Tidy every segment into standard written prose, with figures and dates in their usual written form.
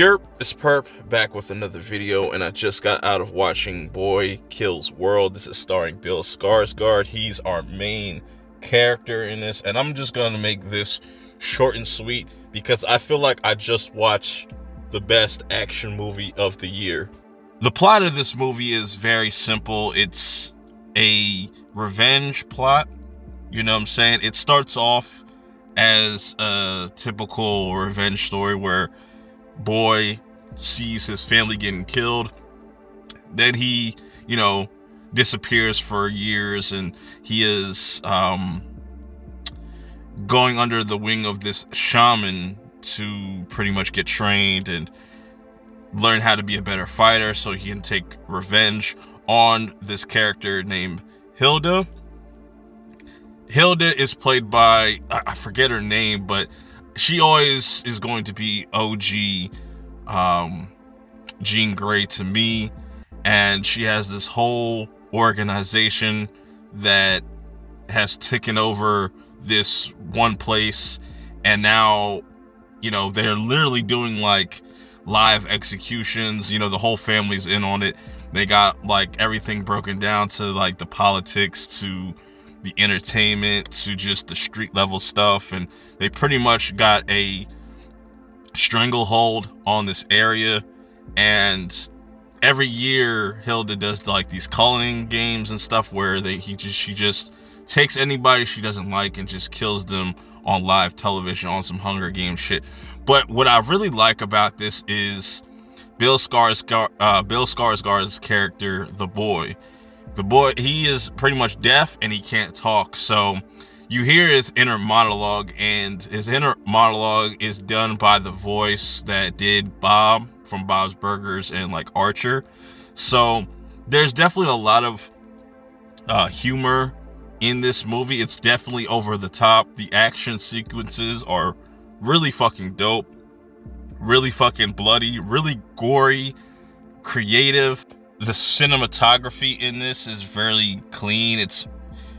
Yerp, it's Perp, back with another video, and I just got out of watching Boy Kills World. This is starring Bill Skarsgård. He's our main character in this, and I'm just going to make this short and sweet because I feel like I just watched the best action movie of the year. The plot of this movie is very simple. It's a revenge plot, you know what I'm saying? It starts off as a typical revenge story where Boy sees his family getting killed, then he, you know, disappears for years, and he is going under the wing of this shaman to pretty much get trained and learn how to be a better fighter so he can take revenge on this character named Hilda. Hilda is played by, I forget her name, but she always is going to be OG Jean Grey to me, and she has this whole organization that has taken over this one place, and now, you know, they're literally doing like live executions. You know, the whole family's in on it. They got like everything broken down to like the politics to the entertainment to just the street level stuff, and they pretty much got a stranglehold on this area. And every year Hilda does like these culling games and stuff where she just takes anybody she doesn't like and just kills them on live television on some Hunger Games shit. But what I really like about this is Bill Skarsgård's character, the Boy. The Boy, he is pretty much deaf and he can't talk, so you hear his inner monologue, and his inner monologue is done by the voice that did Bob from Bob's Burgers and like Archer. So there's definitely a lot of humor in this movie. It's definitely over the top. The action sequences are really fucking dope, really fucking bloody, really gory, creative. The cinematography in this is very clean. It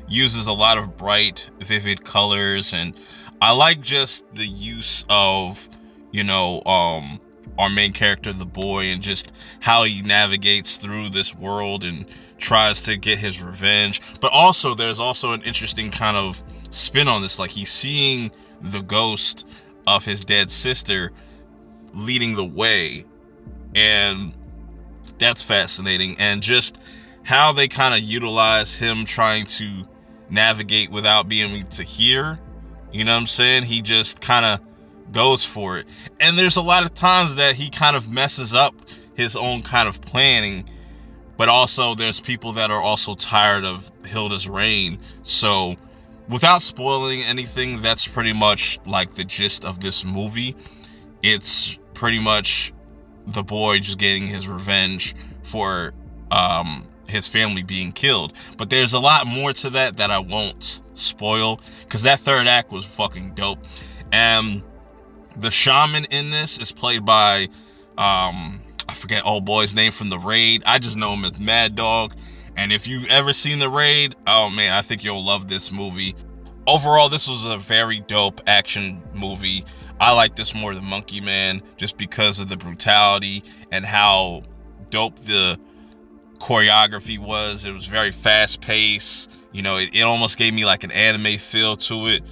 uses a lot of bright, vivid colors, and I like just the use of, you know, our main character, the Boy, and just how he navigates through this world and tries to get his revenge. But also, there's also an interesting kind of spin on this. Like, he's seeing the ghost of his dead sister leading the way, and that's fascinating. And just how they kind of utilize him trying to navigate without being able to hear, you know what I'm saying? He just kind of goes for it. And there's a lot of times that he kind of messes up his own kind of planning, but also there's people that are also tired of Hilda's reign. So without spoiling anything, that's pretty much like the gist of this movie. It's pretty much the Boy just getting his revenge for his family being killed. But there's a lot more to that I won't spoil, because that third act was fucking dope. And the shaman in this is played by I forget old boy's name from The Raid. I just know him as Mad Dog. And if you've ever seen The Raid, oh man, I think you'll love this movie. Overall, this was a very dope action movie. I like this more than Monkey Man just because of the brutality and how dope the choreography was. It was very fast paced. You know, it almost gave me like an anime feel to it,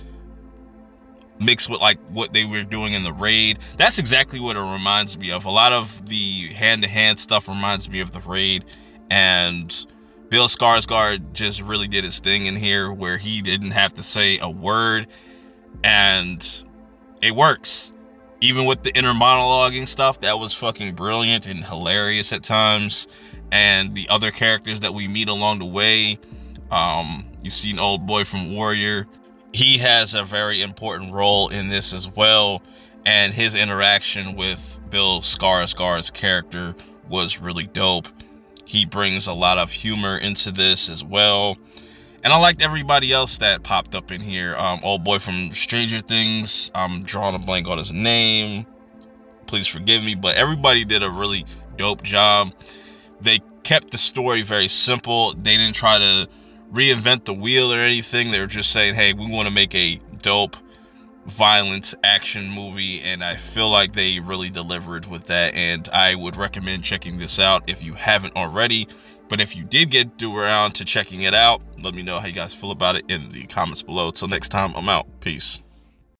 mixed with like what they were doing in The Raid. That's exactly what it reminds me of. A lot of the hand-to-hand stuff reminds me of The Raid, and Bill Skarsgård just really did his thing in here where he didn't have to say a word, and it works. Even with the inner monologuing stuff, that was fucking brilliant and hilarious at times. And the other characters that we meet along the way, you see an old boy from Warrior. He has a very important role in this as well, and his interaction with Bill Skarsgård's character was really dope. He brings a lot of humor into this as well. And I liked everybody else that popped up in here. Old boy from Stranger Things, I'm drawing a blank on his name, please forgive me, but everybody did a really dope job. They kept the story very simple. They didn't try to reinvent the wheel or anything. They were just saying, hey, we want to make a dope violence action movie, and I feel like they really delivered with that, and I would recommend checking this out if you haven't already. But if you did get around to checking it out, let me know how you guys feel about it in the comments below. Till next time, I'm out. Peace.